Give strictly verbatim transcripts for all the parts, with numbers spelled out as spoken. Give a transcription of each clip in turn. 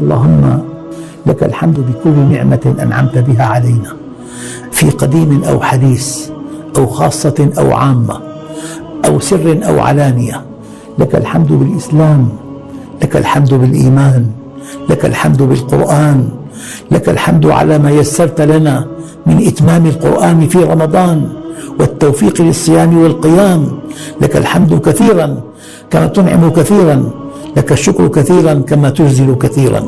اللهم لك الحمد بكل نعمة أنعمت بها علينا في قديم أو حديث أو خاصة أو عامة أو سر أو علانية. لك الحمد بالإسلام، لك الحمد بالإيمان، لك الحمد بالقرآن، لك الحمد على ما يسرت لنا من إتمام القرآن في رمضان والتوفيق للصيام والقيام. لك الحمد كثيرا كما تنعم كثيرا، لك الشكر كثيرا كما تجزل كثيرا.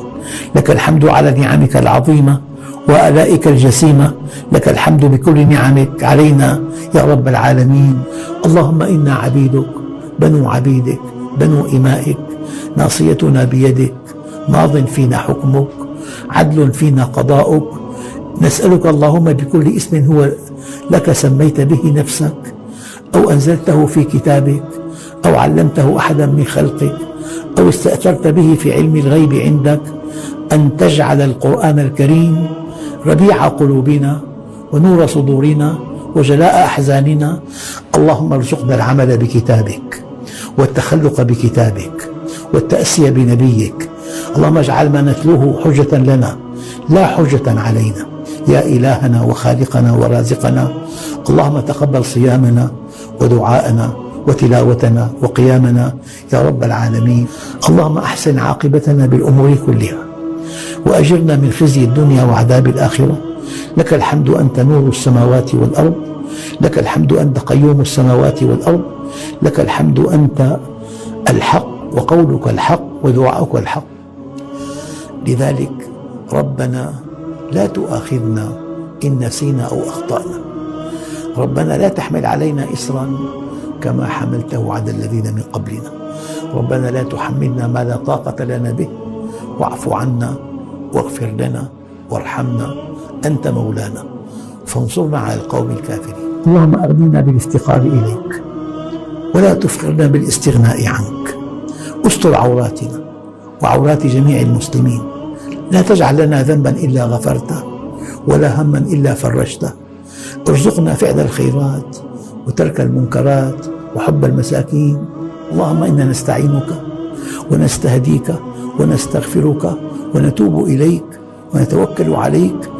لك الحمد على نعمك العظيمة وآلائك الجسيمة، لك الحمد بكل نعمك علينا يا رب العالمين. اللهم إنا عبيدك، بنو عبيدك، بنو إمائك، ناصيتنا بيدك، ماض فينا حكمك، عدل فينا قضاؤك. نسألك اللهم بكل اسم هو لك سميت به نفسك أو أنزلته في كتابك أو علمته أحدا من خلقك أو استأثرت به في علم الغيب عندك أن تجعل القرآن الكريم ربيع قلوبنا ونور صدورنا وجلاء أحزاننا. اللهم ارزقنا العمل بكتابك والتخلق بكتابك والتأسي بنبيك. اللهم اجعل ما نتلوه حجة لنا لا حجة علينا يا إلهنا وخالقنا ورازقنا. اللهم تقبل صيامنا ودعاءنا وتلاوتنا وقيامنا يا رب العالمين. اللهم أحسن عاقبتنا بالأمور كلها وأجرنا من خزي الدنيا وعذاب الآخرة. لك الحمد أنت نور السماوات والأرض، لك الحمد أنت قيوم السماوات والأرض، لك الحمد أنت الحق وقولك الحق ودعاءك الحق. لذلك ربنا لا تؤاخذنا إن نسينا أو أخطأنا، ربنا لا تحمل علينا إصرا كما حملته على الذين من قبلنا، ربنا لا تحملنا ما لا طاقة لنا به، واعف عنا واغفر لنا وارحمنا أنت مولانا فانصرنا على القوم الكافرين. اللهم أغننا بالافتقار إليك ولا تفقرنا بالاستغناء عنك. استر عوراتنا وعورات جميع المسلمين، لا تجعل لنا ذنبا إلا غفرته ولا هما إلا فرجته. ارزقنا فعل الخيرات وترك المنكرات وحب المساكين. اللهم إنا نستعينك ونستهديك ونستغفرك ونتوب إليك ونتوكل عليك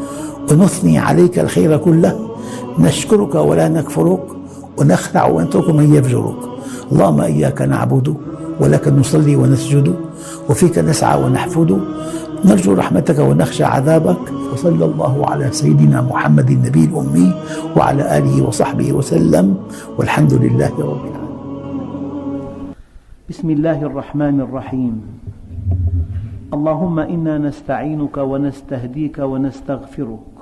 ونثني عليك الخير كله، نشكرك ولا نكفرك ونخلع ونترك من يفجرك. اللهم إياك نعبد ولك نصلي ونسجد وفيك نسعى ونحفد، نرجو رحمتك ونخشى عذابك. وصلى الله على سيدنا محمد النبي الأمي وعلى آله وصحبه وسلم، والحمد لله رب العالمين. بسم الله الرحمن الرحيم. اللهم إنا نستعينك ونستهديك ونستغفرك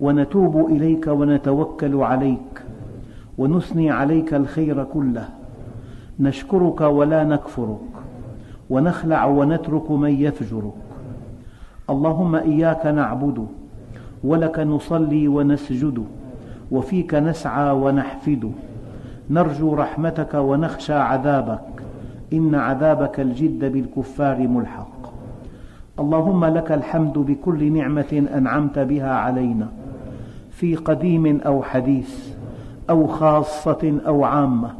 ونتوب إليك ونتوكل عليك ونثني عليك الخير كله، نشكرك ولا نكفرك ونخلع ونترك من يفجرك. اللهم إياك نعبد ولك نصلي ونسجد وفيك نسعى ونحفد، نرجو رحمتك ونخشى عذابك، إن عذابك الجد بالكفار ملحق. اللهم لك الحمد بكل نعمة أنعمت بها علينا في قديم أو حديث أو خاصة أو عامة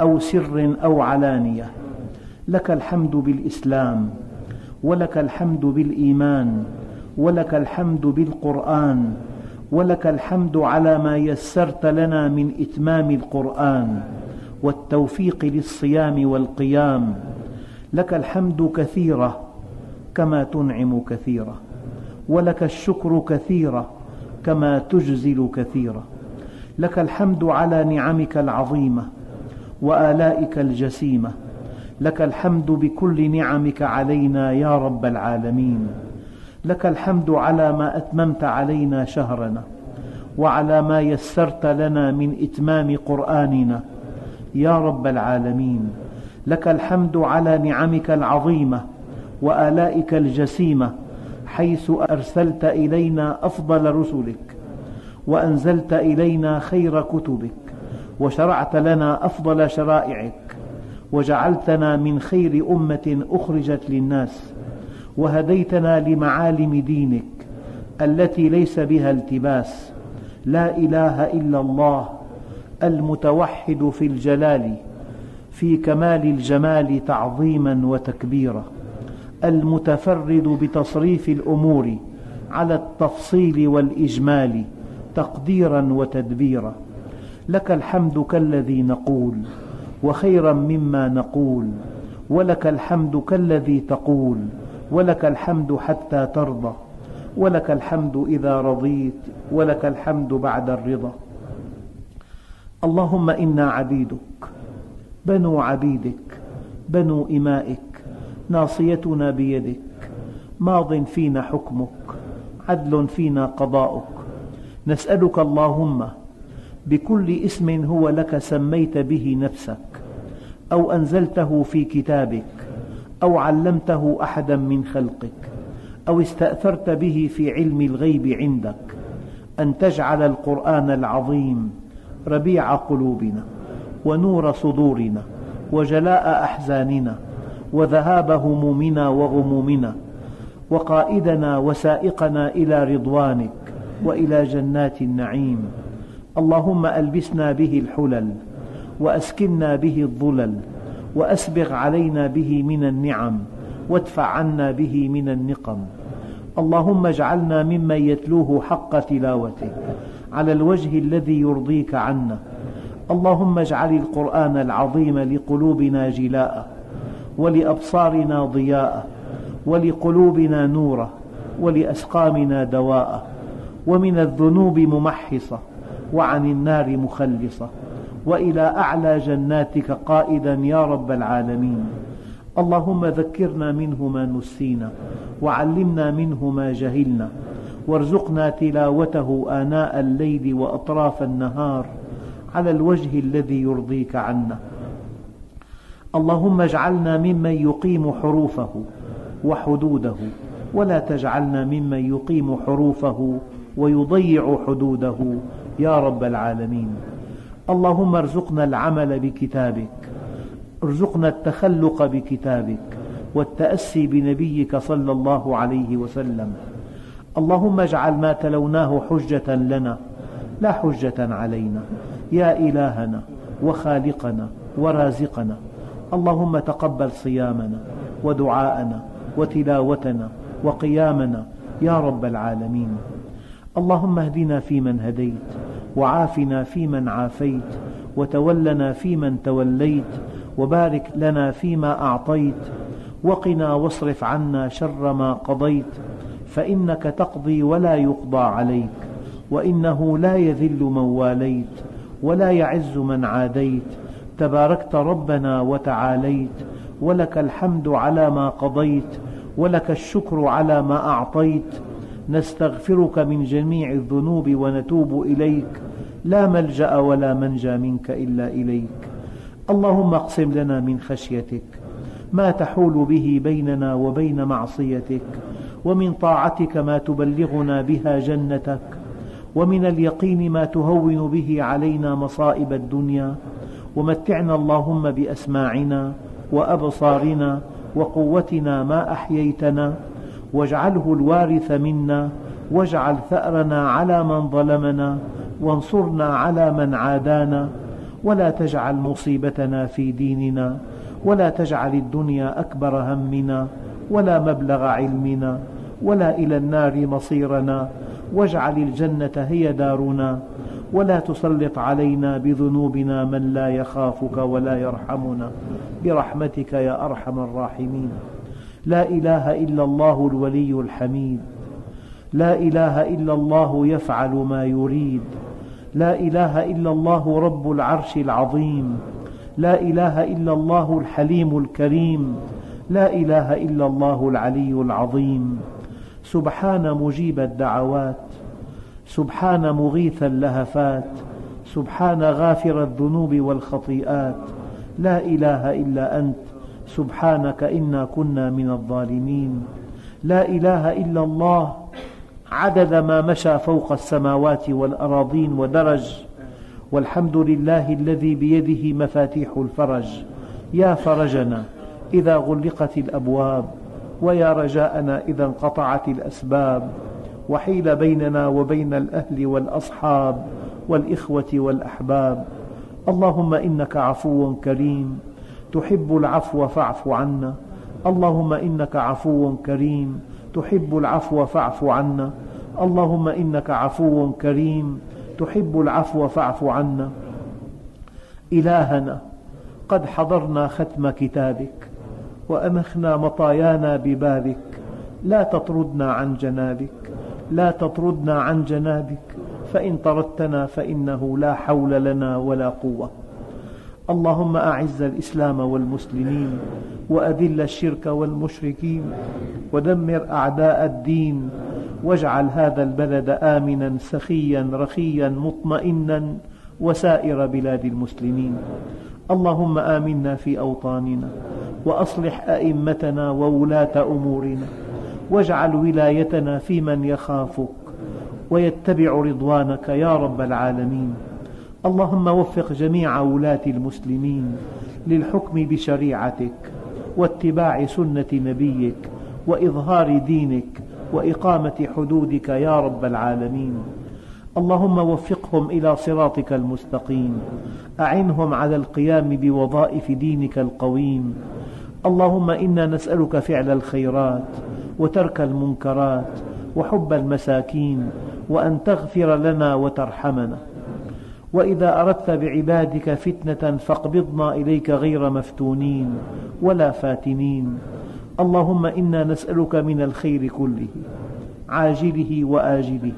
أو سر أو علانية. لك الحمد بالإسلام، ولك الحمد بالإيمان، ولك الحمد بالقرآن، ولك الحمد على ما يسرت لنا من إتمام القرآن والتوفيق للصيام والقيام. لك الحمد كثيرة كما تنعم كثيرة، ولك الشكر كثيرة كما تجزل كثيرة. لك الحمد على نعمك العظيمة وآلائك الجسيمة، لك الحمد بكل نعمك علينا يا رب العالمين. لك الحمد على ما أتممت علينا شهرنا وعلى ما يسرت لنا من إتمام قرآننا يا رب العالمين. لك الحمد على نعمك العظيمة وآلائك الجسيمة، حيث أرسلت إلينا أفضل رسلك وأنزلت إلينا خير كتبك وشرعت لنا أفضل شرائعك وجعلتنا من خير أمة أخرجت للناس، وهديتنا لمعالم دينك التي ليس بها التباس، لا إله إلا الله المتوحد في الجلال في كمال الجمال تعظيما وتكبيرا. المتفرد بتصريف الأمور على التفصيل والإجمال تقديرا وتدبيرا. لك الحمد كالذي نقول وخيرا مما نقول، ولك الحمد كالذي تقول، ولك الحمد حتى ترضى، ولك الحمد إذا رضيت، ولك الحمد بعد الرضا. اللهم إنا عبيدك بنو عبيدك بنو إمائك، ناصيتنا بيدك، ماض فينا حكمك، عدل فينا قضاؤك. نسألك اللهم بكل اسم هو لك سميت به نفسك أو أنزلته في كتابك أو علمته أحدا من خلقك أو استأثرت به في علم الغيب عندك أن تجعل القرآن العظيم ربيع قلوبنا ونور صدورنا وجلاء أحزاننا وذهاب همومنا وغمومنا، وقائدنا وسائقنا إلى رضوانك وإلى جنات النعيم. اللهم ألبسنا به الحلل وأسكننا به الظلل، وأسبغ علينا به من النعم، وادفع عنا به من النقم. اللهم اجعلنا ممن يتلوه حق تلاوته على الوجه الذي يرضيك عنا. اللهم اجعل القرآن العظيم لقلوبنا جلاء، ولأبصارنا ضياء، ولقلوبنا نورا، ولأسقامنا دواء، ومن الذنوب ممحصة، وعن النار مخلصة، وإلى أعلى جناتك قائدا يا رب العالمين. اللهم ذكرنا منه ما نسينا، وعلمنا منه ما جهلنا، وارزقنا تلاوته آناء الليل وأطراف النهار على الوجه الذي يرضيك عنا. اللهم اجعلنا ممن يقيم حروفه وحدوده، ولا تجعلنا ممن يقيم حروفه ويضيع حدوده يا رب العالمين. اللهم ارزقنا العمل بكتابك، ارزقنا التخلق بكتابك، والتأسي بنبيك صلى الله عليه وسلم. اللهم اجعل ما تلوناه حجة لنا لا حجة علينا يا إلهنا وخالقنا ورازقنا. اللهم تقبل صيامنا ودعاءنا وتلاوتنا وقيامنا يا رب العالمين. اللهم اهدنا فيمن هديت، وعافنا فيمن عافيت، وتولنا فيمن توليت، وبارك لنا فيما أعطيت، وقنا واصرف عنا شر ما قضيت، فإنك تقضي ولا يقضى عليك، وإنه لا يذل من واليت ولا يعز من عاديت. تباركت ربنا وتعاليت، ولك الحمد على ما قضيت، ولك الشكر على ما أعطيت. نستغفرك من جميع الذنوب ونتوب إليك، لا ملجأ ولا منجى منك إلا إليك. اللهم اقسم لنا من خشيتك ما تحول به بيننا وبين معصيتك، ومن طاعتك ما تبلغنا بها جنتك، ومن اليقين ما تهون به علينا مصائب الدنيا. ومتعنا اللهم بأسماعنا وأبصارنا وقوتنا ما أحييتنا، واجعله الوارث منا، واجعل ثأرنا على من ظلمنا، وانصرنا على من عادانا، ولا تجعل مصيبتنا في ديننا، ولا تجعل الدنيا أكبر همنا، ولا مبلغ علمنا، ولا إلى النار مصيرنا، واجعل الجنة هي دارنا، ولا تسلط علينا بذنوبنا من لا يخافك ولا يرحمنا برحمتك يا أرحم الراحمين. لا إله إلا الله الولي الحميد، لا إله إلا الله يفعل ما يريد، لا إله إلا الله رب العرش العظيم، لا إله إلا الله الحليم الكريم، لا إله إلا الله العلي العظيم. سبحان مجيب الدعوات، سبحان مغيث اللهفات، سبحان غافر الذنوب والخطيئات، لا إله إلا أنت سبحانك إنا كنا من الظالمين. لا إله إلا الله عدد ما مشى فوق السماوات والأراضين ودرج، والحمد لله الذي بيده مفاتيح الفرج. يا فرجنا إذا غلقت الأبواب، ويا رجاءنا إذا انقطعت الأسباب، وحيل بيننا وبين الأهل والأصحاب والإخوة والأحباب. اللهم إنك عفو كريم تحب العفو فاعف عنا، اللهم إنك عفو كريم تحب العفو فاعف عنا، اللهم إنك عفو كريم تحب العفو فاعف عنا. إلهنا قد حضرنا ختم كتابك وأمخنا مطايانا ببابك، لا تطردنا عن جنابك، لا تطردنا عن جنابك، فإن طردتنا فإنه لا حول لنا ولا قوة. اللهم أعز الإسلام والمسلمين وأذل الشرك والمشركين ودمر أعداء الدين، واجعل هذا البلد آمنا سخيا رخيا مطمئنا وسائر بلاد المسلمين. اللهم آمنا في أوطاننا وأصلح أئمتنا وولاة أمورنا، واجعل ولايتنا في من يخافك ويتبع رضوانك يا رب العالمين. اللهم وفق جميع ولاة المسلمين للحكم بشريعتك واتباع سنة نبيك وإظهار دينك وإقامة حدودك يا رب العالمين. اللهم وفقهم إلى صراطك المستقيم، أعنهم على القيام بوظائف دينك القويم. اللهم إنا نسألك فعل الخيرات وترك المنكرات وحب المساكين، وأن تغفر لنا وترحمنا. وإذا أردت بعبادك فتنة فاقبضنا إليك غير مفتونين ولا فاتنين. اللهم إنا نسألك من الخير كله عاجله وآجله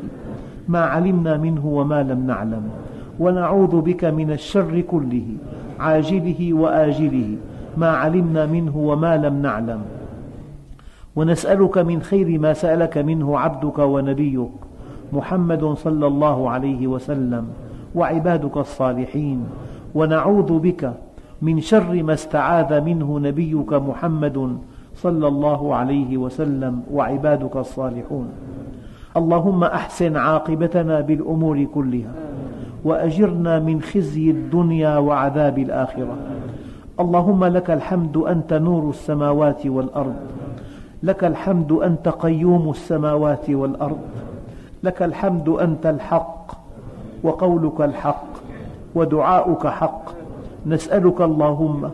ما علمنا منه وما لم نعلم، ونعوذ بك من الشر كله عاجله وآجله ما علمنا منه وما لم نعلم، ونسألك من خير ما سألك منه عبدك ونبيك محمد صلى الله عليه وسلم وعبادك الصالحين، ونعوذ بك من شر ما استعاذ منه نبيك محمد صلى الله عليه وسلم وعبادك الصالحون. اللهم أحسن عاقبتنا بالأمور كلها، وأجرنا من خزي الدنيا وعذاب الآخرة. اللهم لك الحمد، أنت نور السماوات والأرض، لك الحمد أنت قيوم السماوات والأرض، لك الحمد أنت الحق، وقولك الحق، ودعاؤك حق. نسألك اللهم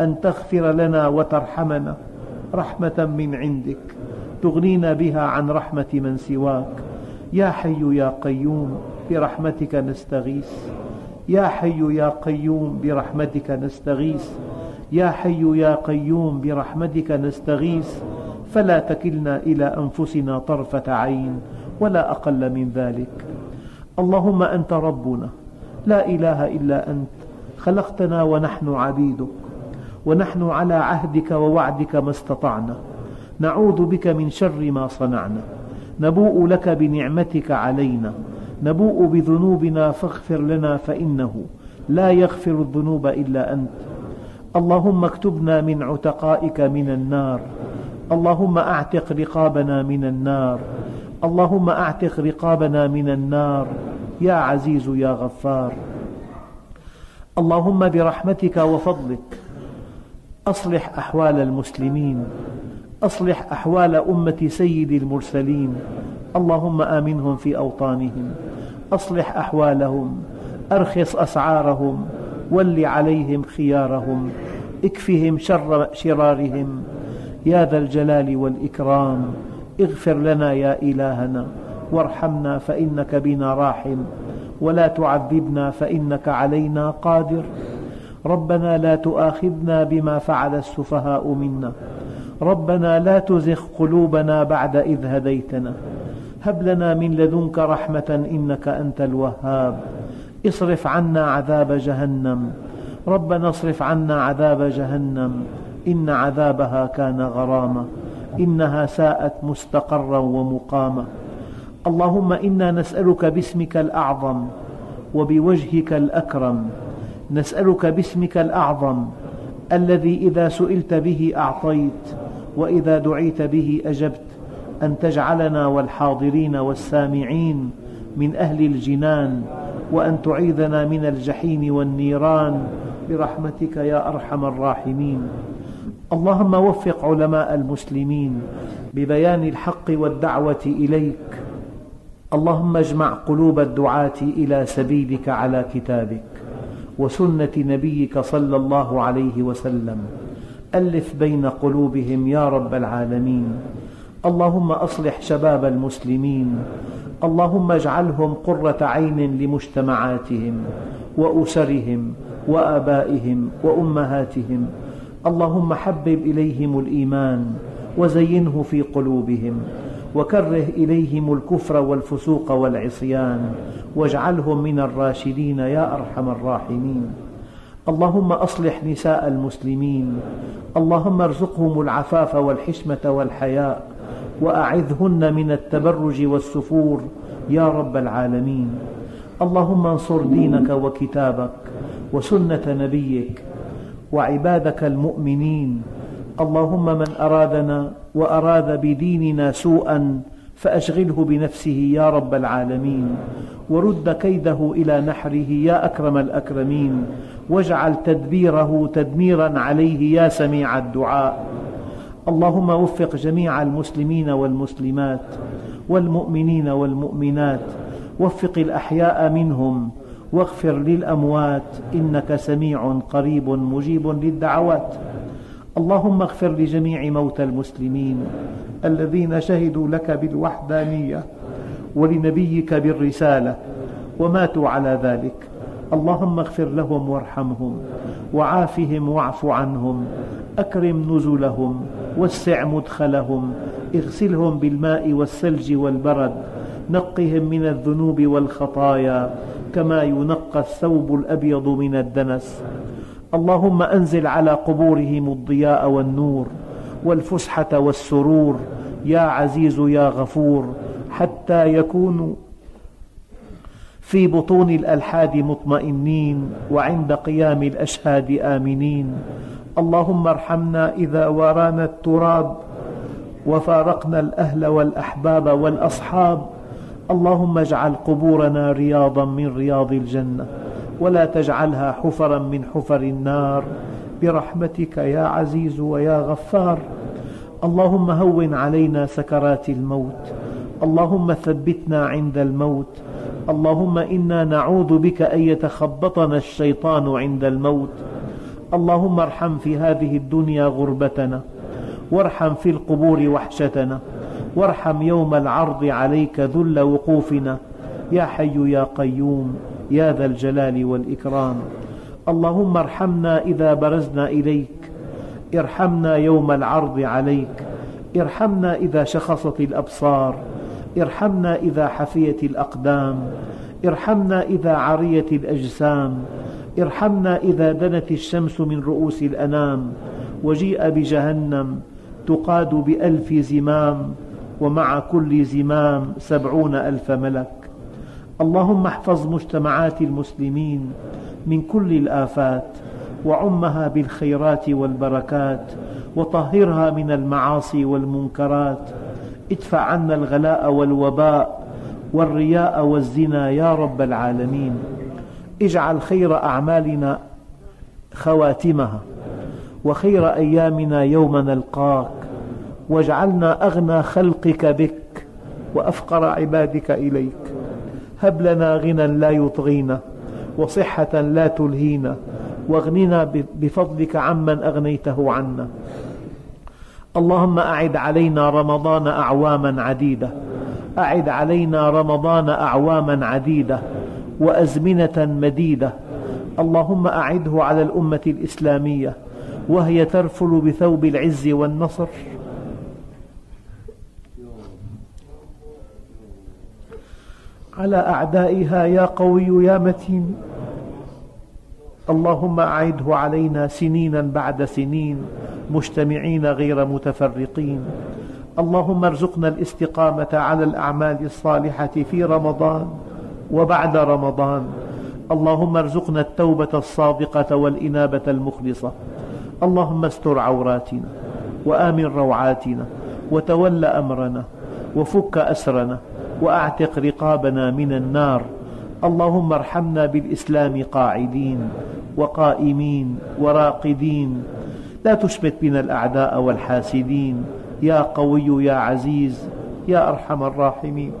أن تغفر لنا وترحمنا رحمة من عندك تغنينا بها عن رحمة من سواك. يا حي يا قيوم برحمتك نستغيث، يا حي يا قيوم برحمتك نستغيث، يا حي يا قيوم برحمتك نستغيث، فلا تكلنا إلى أنفسنا طرفة عين ولا أقل من ذلك. اللهم أنت ربنا لا إله إلا أنت، خلقتنا ونحن عبيدك، ونحن على عهدك ووعدك ما استطعنا، نعوذ بك من شر ما صنعنا، نبوء لك بنعمتك علينا، نبوء بذنوبنا فاغفر لنا فإنه لا يغفر الذنوب إلا أنت. اللهم اكتبنا من عتقائك من النار، اللهم أعتق رقابنا من النار، اللهم أعتق رقابنا من النار يا عزيز يا غفار. اللهم برحمتك وفضلك أصلح أحوال المسلمين، أصلح أحوال أمة سيد المرسلين، اللهم آمنهم في أوطانهم، أصلح أحوالهم، أرخص أسعارهم، ول عليهم خيارهم، اكفهم شر شرارهم يا ذا الجلال والإكرام. اغفر لنا يا إلهنا، وارحمنا فإنك بنا راحم، ولا تعذبنا فإنك علينا قادر. ربنا لا تؤاخذنا بما فعل السفهاء منا، ربنا لا تزغ قلوبنا بعد إذ هديتنا، هب لنا من لدنك رحمة إنك أنت الوهاب. اصرف عنا عذاب جهنم، ربنا اصرف عنا عذاب جهنم، إن عذابها كان غراما، إنها ساءت مستقرا ومقاما. اللهم إنا نسألك باسمك الأعظم وبوجهك الأكرم، نسألك باسمك الأعظم الذي إذا سئلت به أعطيت وإذا دعيت به أجبت، أن تجعلنا والحاضرين والسامعين من أهل الجنان، وأن تعيذنا من الجحيم والنيران برحمتك يا أرحم الراحمين. اللهم وفق علماء المسلمين ببيان الحق والدعوة إليك، اللهم اجمع قلوب الدعاة إلى سبيلك على كتابك وسنة نبيك صلى الله عليه وسلم، ألف بين قلوبهم يا رب العالمين. اللهم أصلح شباب المسلمين، اللهم اجعلهم قرة عين لمجتمعاتهم وأسرهم وآبائهم وأمهاتهم. اللهم حبب إليهم الإيمان وزينه في قلوبهم، وكره إليهم الكفر والفسوق والعصيان، واجعلهم من الراشدين يا أرحم الراحمين. اللهم أصلح نساء المسلمين، اللهم ارزقهم العفاف والحشمة والحياء، وأعذهن من التبرج والسفور يا رب العالمين. اللهم انصر دينك وكتابك وسنة نبيك وعبادك المؤمنين. اللهم من أرادنا وأراد بديننا سوءا فأشغله بنفسه يا رب العالمين، ورد كيده إلى نحره يا أكرم الأكرمين، واجعل تدبيره تدميرا عليه يا سميع الدعاء. اللهم وفق جميع المسلمين والمسلمات والمؤمنين والمؤمنات، وفق الأحياء منهم واغفر للأموات إنك سميع قريب مجيب للدعوات. اللهم اغفر لجميع موتى المسلمين الذين شهدوا لك بالوحدانية ولنبيك بالرسالة وماتوا على ذلك، اللهم اغفر لهم وارحمهم وعافهم واعف عنهم، أكرم نزلهم وسع مدخلهم، اغسلهم بالماء والثلج والبرد، نقهم من الذنوب والخطايا كما ينقى الثوب الأبيض من الدنس. اللهم أنزل على قبورهم الضياء والنور والفسحة والسرور يا عزيز يا غفور، حتى يكونوا في بطون الألحاد مطمئنين وعند قيام الأشهاد آمنين. اللهم ارحمنا إذا وارانا التراب وفارقنا الأهل والأحباب والأصحاب، اللهم اجعل قبورنا رياضا من رياض الجنة ولا تجعلها حفرا من حفر النار برحمتك يا عزيز ويا غفار. اللهم هون علينا سكرات الموت، اللهم ثبتنا عند الموت، اللهم إنا نعوذ بك أن يتخبطنا الشيطان عند الموت. اللهم ارحم في هذه الدنيا غربتنا، وارحم في القبور وحشتنا، وارحم يوم العرض عليك ذل وقوفنا يا حي يا قيوم يا ذا الجلال والإكرام. اللهم ارحمنا إذا برزنا إليك، ارحمنا يوم العرض عليك، ارحمنا إذا شخصت الأبصار، ارحمنا إذا حفيت الأقدام، ارحمنا إذا عريت الأجسام، ارحمنا إذا دنت الشمس من رؤوس الأنام، وجيء بجهنم تقاد بألف زمام ومع كل زمام سبعون ألف ملك. اللهم احفظ مجتمعات المسلمين من كل الآفات، وعمها بالخيرات والبركات، وطهرها من المعاصي والمنكرات، ادفع عنا الغلاء والوباء والرياء والزنا يا رب العالمين. اجعل خير أعمالنا خواتمها، وخير أيامنا يوم نلقاك، واجعلنا أغنى خلقك بك وأفقر عبادك إليك. هب لنا غنى لا يطغينا، وصحة لا تلهينا، واغننا بفضلك عمن أغنيته عنا. اللهم أعد علينا رمضان أعواما عديدة، أعد علينا رمضان أعواما عديدة وأزمنة مديدة. اللهم أعده على الأمة الإسلامية وهي ترفل بثوب العز والنصر، على أعدائها يا قوي يا متين. اللهم أعده علينا سنينا بعد سنين، مجتمعين غير متفرقين. اللهم ارزقنا الاستقامة على الأعمال الصالحة في رمضان وبعد رمضان. اللهم ارزقنا التوبة الصادقة والإنابة المخلصة. اللهم استر عوراتنا وآمن روعاتنا، وتول أمرنا، وفك أسرنا، وأعتق رقابنا من النار. اللهم ارحمنا بالإسلام قاعدين وقائمين وراقدين، لا تشمت بنا الأعداء والحاسدين يا قوي يا عزيز يا أرحم الراحمين.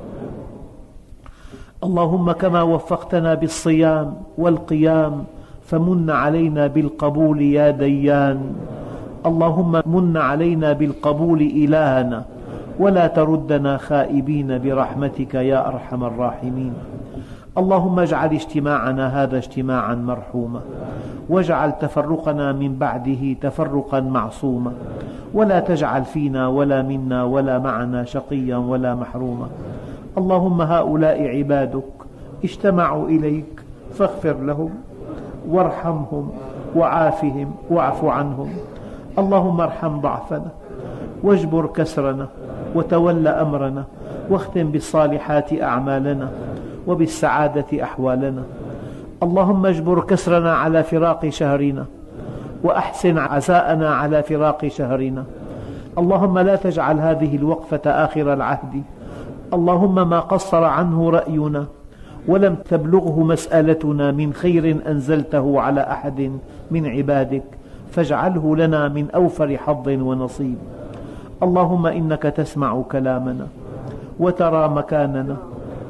اللهم كما وفقتنا بالصيام والقيام فمن علينا بالقبول يا ديان. اللهم من علينا بالقبول إلهنا ولا تردنا خائبين برحمتك يا أرحم الراحمين. اللهم اجعل اجتماعنا هذا اجتماعا مرحوما، واجعل تفرقنا من بعده تفرقا معصوما، ولا تجعل فينا ولا منا ولا معنا شقيا ولا محروما. اللهم هؤلاء عبادك اجتمعوا إليك فاغفر لهم وارحمهم وعافهم واعف عنهم. اللهم ارحم ضعفنا واجبر كسرنا وتول أمرنا، واختم بالصالحات أعمالنا وبالسعادة أحوالنا. اللهم اجبر كسرنا على فراق شهرنا، وأحسن عزاءنا على فراق شهرنا. اللهم لا تجعل هذه الوقفة آخر العهد. اللهم ما قصر عنه رأينا ولم تبلغه مسألتنا من خير أنزلته على أحد من عبادك فاجعله لنا من أوفر حظ ونصيب. اللهم إنك تسمع كلامنا وترى مكاننا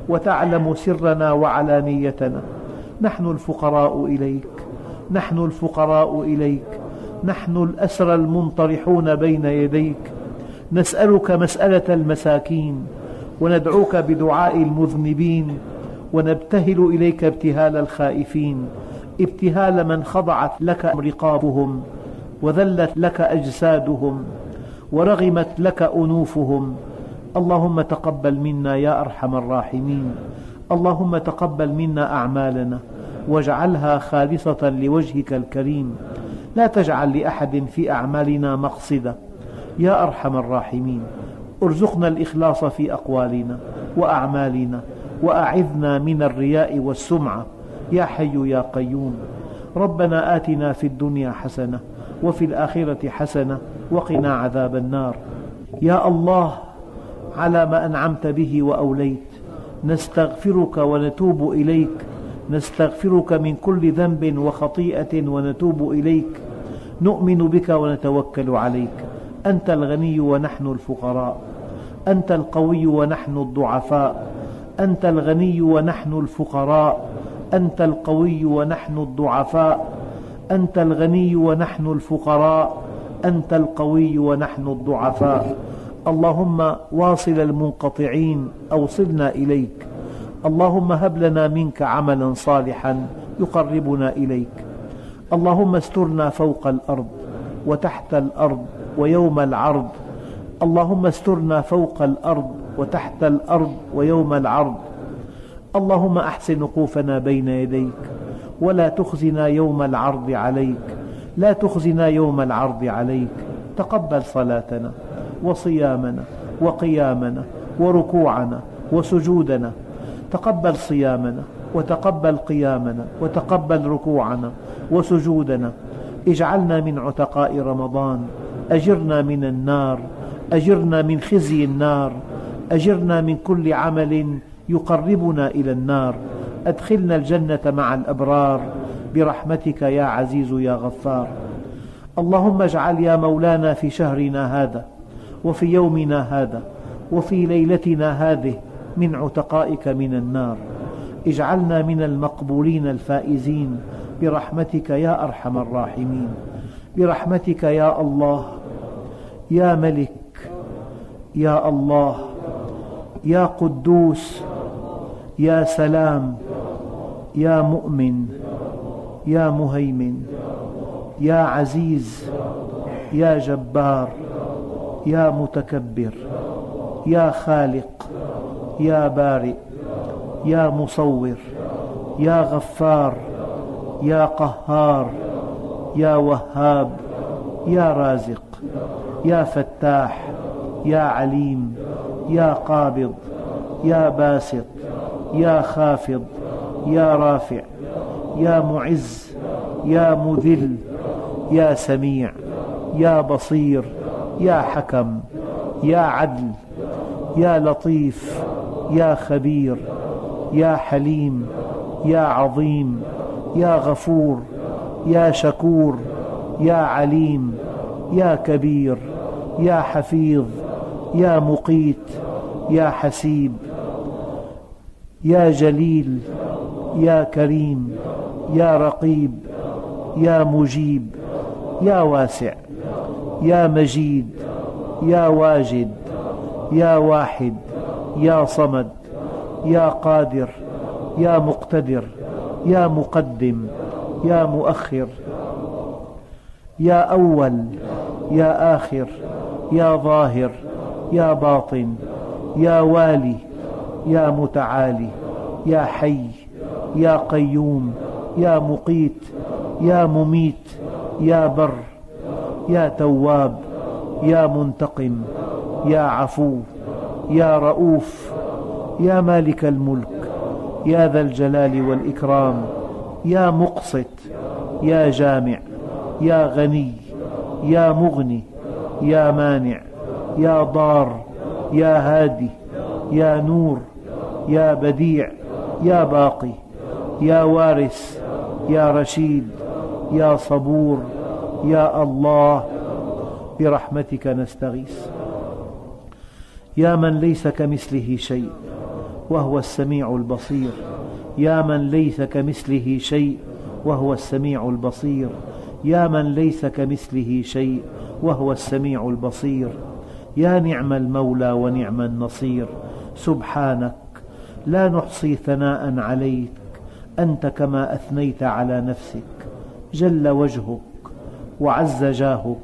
وتعلم سرنا وعلانيتنا، نحن الفقراء إليك، نحن الفقراء إليك، نحن الأسرى المنطرحون بين يديك، نسألك مسألة المساكين، وندعوك بدعاء المذنبين، ونبتهل إليك ابتهال الخائفين، ابتهال من خضعت لك رقابهم، وذلت لك أجسادهم، ورغمت لك أنوفهم. اللهم تقبل منا يا أرحم الراحمين. اللهم تقبل منا أعمالنا واجعلها خالصة لوجهك الكريم، لا تجعل لأحد في أعمالنا مقصدا يا أرحم الراحمين. ارزقنا الإخلاص في أقوالنا وأعمالنا، وأعذنا من الرياء والسمعة يا حي يا قيوم. ربنا آتنا في الدنيا حسنة وفي الآخرة حسنة وقنا عذاب النار. يا الله على ما أنعمت به وأوليت، نستغفرك ونتوب إليك، نستغفرك من كل ذنب وخطيئة ونتوب إليك، نؤمن بك ونتوكل عليك، أنت الغني ونحن الفقراء، أنت القوي ونحن الضعفاء، أنت الغني ونحن الفقراء، أنت القوي ونحن الضعفاء، أنت الغني ونحن الفقراء، أنت القوي ونحن الضعفاء. اللهم واصل المنقطعين أوصلنا إليك. اللهم هب لنا منك عملا صالحا يقربنا إليك. اللهم استرنا فوق الأرض وتحت الأرض ويوم العرض. اللهم استرنا فوق الأرض وتحت الأرض ويوم العرض. اللهم أحسن وقوفنا بين يديك، ولا تخزنا يوم العرض عليك، لا تخزنا يوم العرض عليك. تقبل صلاتنا وصيامنا وقيامنا وركوعنا وسجودنا، تقبل صيامنا وتقبل قيامنا وتقبل ركوعنا وسجودنا. اجعلنا من عتقاء رمضان، أجرنا من النار، أجرنا من خزي النار، أجرنا من كل عمل يقربنا إلى النار، أدخلنا الجنة مع الأبرار برحمتك يا عزيز يا غفار. اللهم اجعل يا مولانا في شهرنا هذا وفي يومنا هذا وفي ليلتنا هذه من عتقائك من النار، اجعلنا من المقبولين الفائزين برحمتك يا أرحم الراحمين. برحمتك يا الله يا ملك يا الله يا قدوس يا سلام يا مؤمن يا مهيمن يا عزيز يا جبار يا متكبر يا خالق يا بارئ يا مصور يا غفار يا قهار يا وهاب يا رازق يا فتاح يا عليم يا قابض يا باسط يا خافض يا رافع يا معز يا مذل يا سميع يا بصير يا حكم يا عدل يا لطيف يا خبير يا حليم يا عظيم يا غفور يا شكور يا عليم يا كبير يا حفيظ يا مقيت يا حسيب يا جليل يا كريم يا رقيب يا مجيب يا واسع يا مجيد يا واجد يا واحد يا صمد يا قادر يا مقتدر يا مقدم يا مؤخر يا أول يا آخر يا ظاهر يا باطن يا والي يا متعالي يا حي يا قيوم يا مقيت يا مميت يا بر يا تواب يا منتقم يا عفو يا رؤوف يا مالك الملك يا ذا الجلال والإكرام يا مقسط يا جامع يا غني يا مغني يا مانع يا ضار يا هادي يا نور يا بديع يا باقي يا وارث يا رشيد يا صبور يا الله برحمتك نستغيث. يا من ليس كمثله شيء وهو السميع البصير، يا من ليس كمثله شيء وهو السميع البصير، يا من ليس كمثله شيء وهو السميع البصير، يا نعم المولى ونعم النصير. سبحانك لا نحصي ثناء عليك، أنت كما أثنيت على نفسك، جل وجهك وعز جاهك،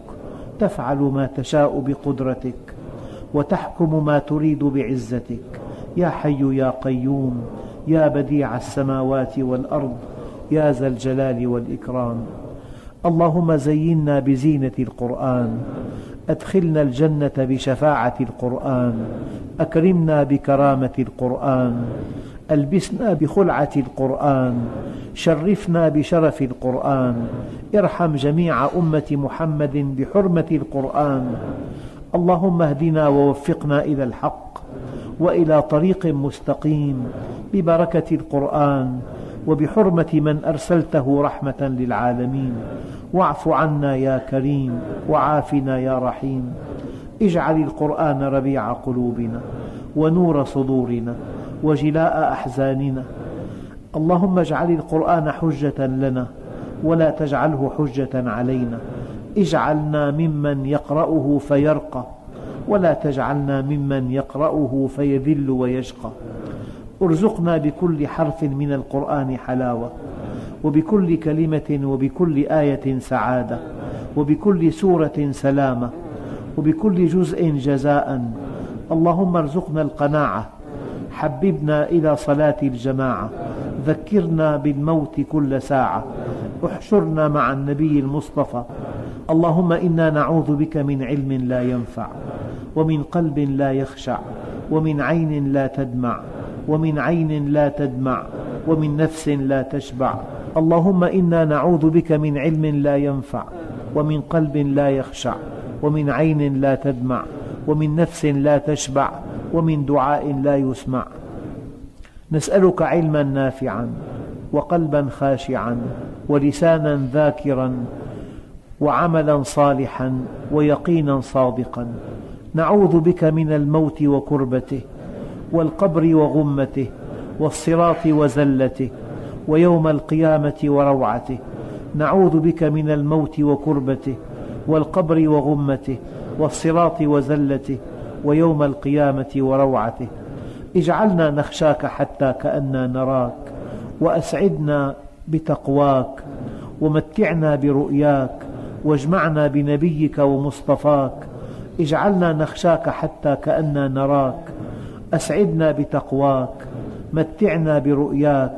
تفعل ما تشاء بقدرتك وتحكم ما تريد بعزتك. يا حي يا قيوم يا بديع السماوات والأرض يا ذا الجلال والإكرام، اللهم زينا بزينة القرآن، أدخلنا الجنة بشفاعة القرآن، أكرمنا بكرامة القرآن، ألبسنا بخلعة القرآن، شرفنا بشرف القرآن، ارحم جميع أمة محمد بحرمة القرآن. اللهم اهدنا ووفقنا إلى الحق وإلى طريق مستقيم ببركة القرآن وبحرمة من أرسلته رحمة للعالمين، واعف عنا يا كريم وعافنا يا رحيم. اجعل القرآن ربيع قلوبنا ونور صدورنا وجلاء أحزاننا. اللهم اجعل القرآن حجة لنا ولا تجعله حجة علينا، اجعلنا ممن يقرأه فيرقى ولا تجعلنا ممن يقرأه فيذل ويشقى. ارزقنا بكل حرف من القرآن حلاوة، وبكل كلمة وبكل آية سعادة، وبكل سورة سلامة، وبكل جزء جزاء. اللهم ارزقنا القناعة، حببنا إلى صلاة الجماعة، ذكرنا بالموت كل ساعة، احشرنا مع النبي المصطفى. اللهم إنا نعوذ بك من علم لا ينفع، ومن قلب لا يخشع، ومن عين لا تدمع، ومن عين لا تدمع، ومن نفس لا تشبع. اللهم إنا نعوذ بك من علم لا ينفع، ومن قلب لا يخشع، ومن عين لا تدمع، ومن نفس لا تشبع، ومن دعاء لا يسمع. نسألك علما نافعا، وقلبا خاشعا، ولسانا ذاكرا، وعملا صالحا، ويقينا صادقا. نعوذ بك من الموت وكربته، والقبر وغمته، والصراط وزلته، ويوم القيامة وروعته. نعوذ بك من الموت وكربته، والقبر وغمته، والصراط وزلته، ويوم القيامة وروعته. اجعلنا نخشاك حتى كأننا نراك، وأسعدنا بتقواك، ومتعنا برؤياك، واجمعنا بنبيك ومصطفاك. اجعلنا نخشاك حتى كأننا نراك، أسعدنا بتقواك، متعنا برؤياك،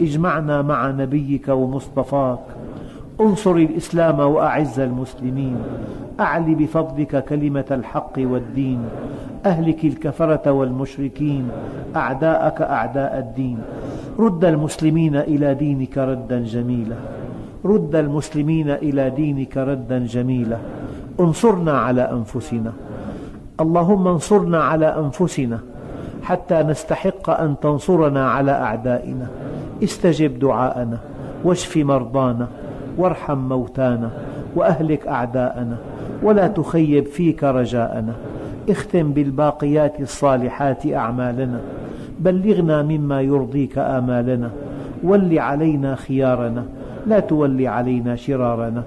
اجمعنا مع نبيك ومصطفاك. انصر الإسلام وأعز المسلمين، أعلِ بفضلك كلمة الحق والدين، أهلك الكفرة والمشركين، أعداءك أعداء الدين. رد المسلمين إلى دينك ردا جميلا، رد المسلمين إلى دينك ردا جميلا. انصرنا على أنفسنا، اللهم انصرنا على أنفسنا حتى نستحق أن تنصرنا على أعدائنا. استجب دعاءنا، واشف مرضانا، وارحم موتانا، وأهلك أعداءنا، ولا تخيب فيك رجاءنا. اختم بالباقيات الصالحات أعمالنا، بلغنا مما يرضيك آمالنا، ول علينا خيارنا، لا تول علينا شرارنا،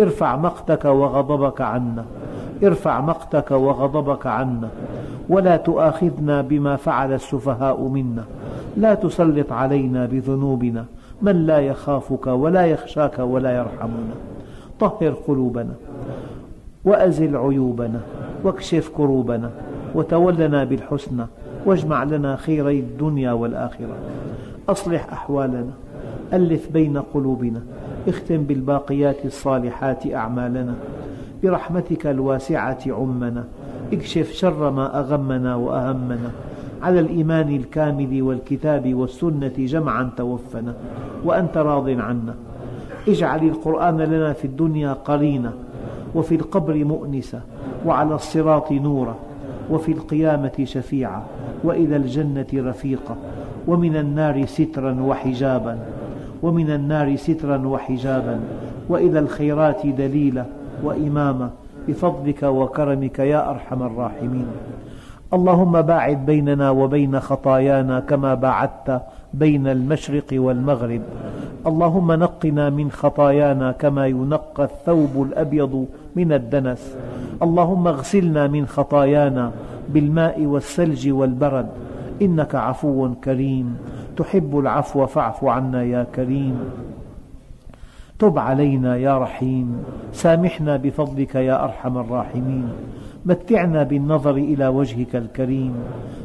ارفع مقتك وغضبك عنا، ارفع مقتك وغضبك عنا، ولا تؤاخذنا بما فعل السفهاء منا، لا تسلط علينا بذنوبنا من لا يخافك ولا يخشاك ولا يرحمنا. طهر قلوبنا وأزل عيوبنا واكشف كروبنا وتولنا بالحسنى واجمع لنا خيري الدنيا والآخرة. أصلح أحوالنا، ألف بين قلوبنا، اختم بالباقيات الصالحات أعمالنا، برحمتك الواسعة عمنا، اكشف شر ما أغمنا وأهمنا، على الإيمان الكامل والكتاب والسنة جمعا توفنا وأنت راض عنا. اجعل القرآن لنا في الدنيا قرينا، وفي القبر مؤنسا، وعلى الصراط نورا، وفي القيامة شفيعا، وإلى الجنة رفيقا، ومن النار سترا وحجابا، ومن النار سترا وحجابا، وإلى الخيرات دليلا وإماما، بفضلك وكرمك يا أرحم الراحمين. اللهم باعد بيننا وبين خطايانا كما باعدت بين المشرق والمغرب. اللهم نقنا من خطايانا كما ينقى الثوب الأبيض من الدنس. اللهم اغسلنا من خطايانا بالماء والثلج والبرد، إنك عفو كريم تحب العفو فاعف عنا يا كريم. تب علينا يا رحيم، سامحنا بفضلك يا أرحم الراحمين. متعنا بالنظر إلى وجهك الكريم،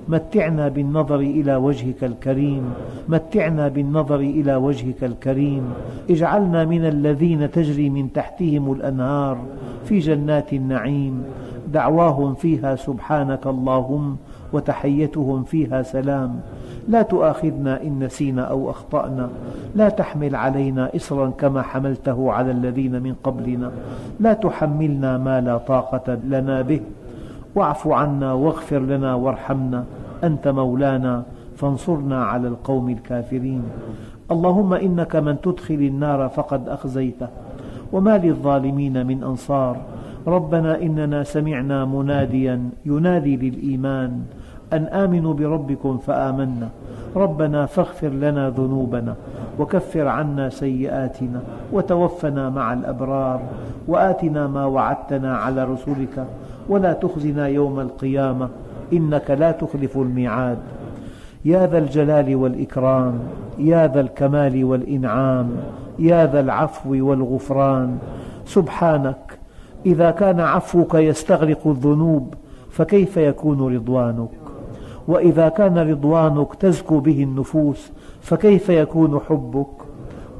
متعنا بالنظر إلى وجهك الكريم، متعنا بالنظر إلى وجهك الكريم. اجعلنا من الذين تجري من تحتهم الأنهار في جنات النعيم، دعواهم فيها سبحانك اللهم وتحيتهم فيها سلام. لا تؤاخذنا إن نسينا أو أخطأنا، لا تحمل علينا إصرا كما حملته على الذين من قبلنا، لا تحملنا ما لا طاقة لنا به، واعف عنا واغفر لنا وارحمنا، أنت مولانا فانصرنا على القوم الكافرين. اللهم إنك من تدخل النار فقد أخزيته، وما للظالمين من أنصار. ربنا إننا سمعنا مناديا ينادي للإيمان أن آمنوا بربكم فآمنا، ربنا فاغفر لنا ذنوبنا وكفر عنا سيئاتنا وتوفنا مع الأبرار، وآتنا ما وعدتنا على رسلك ولا تخزنا يوم القيامة، إنك لا تخلف الميعاد. يا ذا الجلال والإكرام، يا ذا الكمال والإنعام، يا ذا العفو والغفران. سبحانك، إذا كان عفوك يستغرق الذنوب فكيف يكون رضوانك؟ وإذا كان رضوانك تزكو به النفوس فكيف يكون حبك؟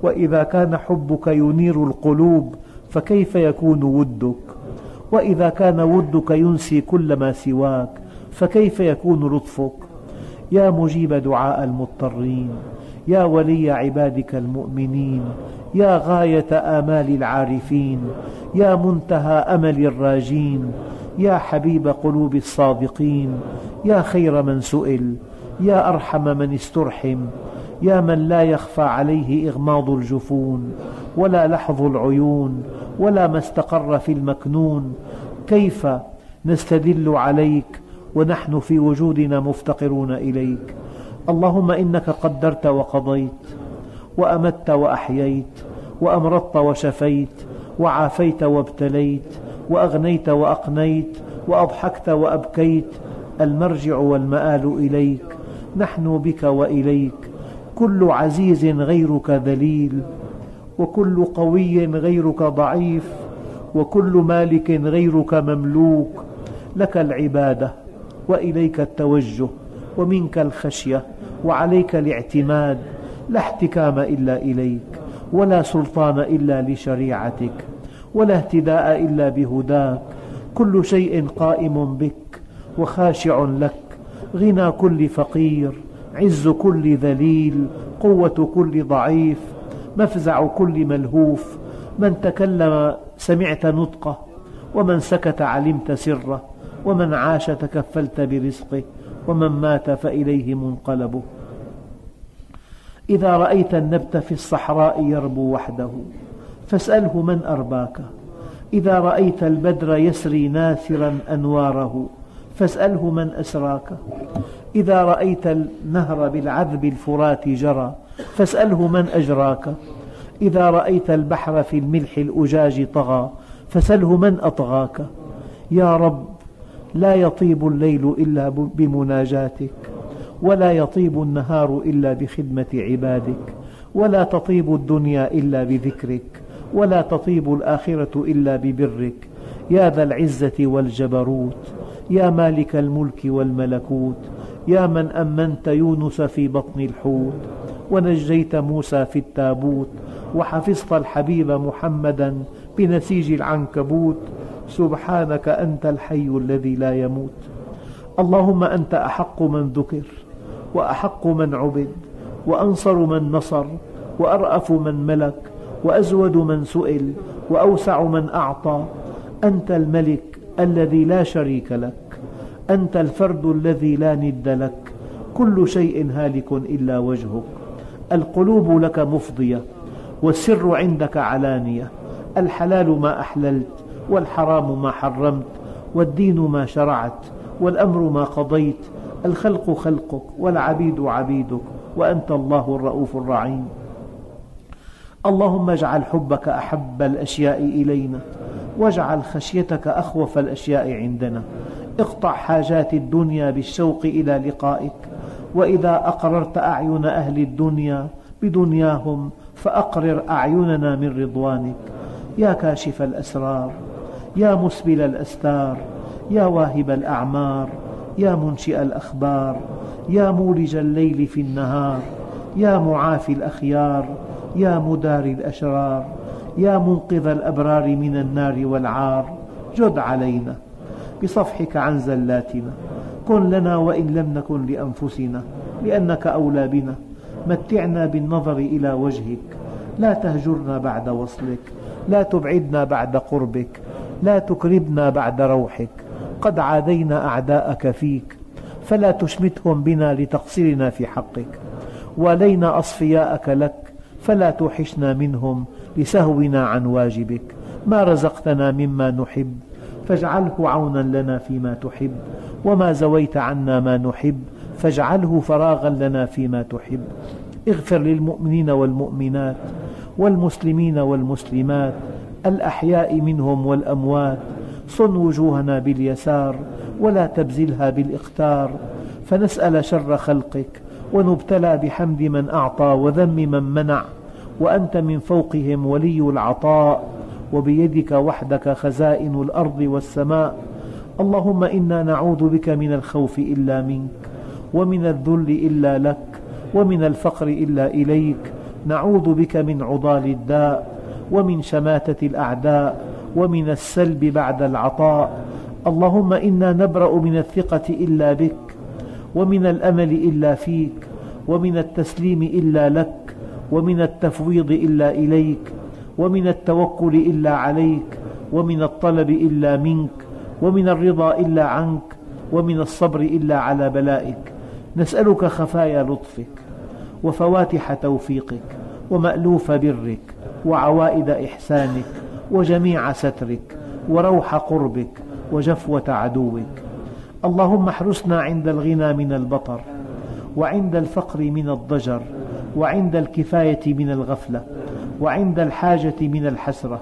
وإذا كان حبك ينير القلوب فكيف يكون ودك؟ وإذا كان ودك ينسي كل ما سواك فكيف يكون لطفك؟ يا مجيب دعاء المضطرين، يا ولي عبادك المؤمنين، يا غاية آمال العارفين، يا منتهى أمل الراجين، يا حبيب قلوب الصادقين، يا خير من سئل، يا أرحم من استرحم، يا من لا يخفى عليه إغماض الجفون ولا لحظ العيون ولا ما استقر في المكنون. كيف نستدل عليك ونحن في وجودنا مفتقرون إليك؟ اللهم إنك قدرت وقضيت، وأمت وأحييت، وأمرضت وشفيت، وعافيت وابتليت، وأغنيت وأقنيت، وأضحكت وأبكيت. المرجع والمآل إليك، نحن بك وإليك. كل عزيز غيرك ذليل، وكل قوي غيرك ضعيف، وكل مالك غيرك مملوك. لك العبادة وإليك التوجه، ومنك الخشية وعليك الاعتماد. لا احتكام إلا إليك، ولا سلطان إلا لشريعتك، ولا اهتداء إلا بهداك. كل شيء قائم بك وخاشع لك، غنى كل فقير، عز كل ذليل، قوة كل ضعيف، مفزع كل ملهوف. من تكلم سمعت نطقه، ومن سكت علمت سره، ومن عاش تكفلت برزقه، ومن مات فإليه منقلبه. إذا رأيت النبت في الصحراء يربو وحده فاسأله من أرباك. إذا رأيت البدر يسري ناثرا أنواره فاسأله من أسراك. إذا رأيت النهر بالعذب الفرات جرى فاسأله من أجراك. إذا رأيت البحر في الملح الأجاج طغى فاسأله من أطغاك. يا رب لا يطيب الليل إلا بمناجاتك، ولا يطيب النهار إلا بخدمة عبادك، ولا تطيب الدنيا إلا بذكرك، ولا تطيب الآخرة إلا ببرك. يا ذا العزة والجبروت، يا مالك الملك والملكوت، يا من أمنت يونس في بطن الحوت، ونجيت موسى في التابوت، وحفظت الحبيب محمدا بنسيج العنكبوت. سبحانك أنت الحي الذي لا يموت. اللهم أنت أحق من ذكر، وأحق من عبد، وأنصر من نصر، وأرأف من ملك، وأزود من سئل، وأوسع من أعطى. أنت الملك الذي لا شريك لك، أنت الفرد الذي لا ند لك، كل شيء هالك إلا وجهك. القلوب لك مفضية، والسر عندك علانية، الحلال ما أحللت، والحرام ما حرمت، والدين ما شرعت، والأمر ما قضيت، الخلق خلقك، والعبيد عبيدك، وأنت الله الرؤوف الرحيم. اللهم اجعل حبك أحب الأشياء إلينا، واجعل خشيتك أخوف الأشياء عندنا. اقطع حاجات الدنيا بالشوق إلى لقائك، وإذا أقررت أعين أهل الدنيا بدنياهم فأقرر أعيننا من رضوانك. يا كاشف الأسرار، يا مسبل الأستار، يا واهب الأعمار، يا منشئ الأخبار، يا مولج الليل في النهار، يا معافي الأخيار، يا مداري الأشرار، يا منقذ الأبرار من النار والعار. جد علينا بصفحك عن زلاتنا، كن لنا وإن لم نكن لأنفسنا، لأنك أولى بنا. متعنا بالنظر إلى وجهك، لا تهجرنا بعد وصلك، لا تبعدنا بعد قربك، لا تكربنا بعد روحك. قد عادينا أعداءك فيك، فلا تشمتهم بنا لتقصيرنا في حقك. والينا أصفياءك لك، فلا توحشنا منهم لسهونا عن واجبك. ما رزقتنا مما نحب، فاجعله عونا لنا فيما تحب، وما زويت عنا ما نحب، فاجعله فراغا لنا فيما تحب. اغفر للمؤمنين والمؤمنات، والمسلمين والمسلمات، الأحياء منهم والأموات. صن وجوهنا باليسار، ولا تبزلها بالإقتار، فنسأل شر خلقك، ونبتلى بحمد من أعطى وذم من منع، وأنت من فوقهم ولي العطاء، وبيدك وحدك خزائن الأرض والسماء. اللهم إنا نعوذ بك من الخوف إلا منك، ومن الذل إلا لك، ومن الفقر إلا إليك. نعوذ بك من عضال الداء، ومن شماتة الأعداء، ومن السلب بعد العطاء. اللهم إنا نبرأ من الثقة إلا بك، ومن الأمل إلا فيك، ومن التسليم إلا لك، ومن التفويض إلا إليك، ومن التوكل إلا عليك، ومن الطلب إلا منك، ومن الرضا إلا عنك، ومن الصبر إلا على بلائك. نسألك خفايا لطفك، وفواتح توفيقك، ومألوف برك، وعوائد إحسانك، وجميع سترك، وروح قربك، وجفوة عدوك. اللهم احرسنا عند الغنى من البطر، وعند الفقر من الضجر، وعند الكفاية من الغفلة، وعند الحاجة من الحسرة،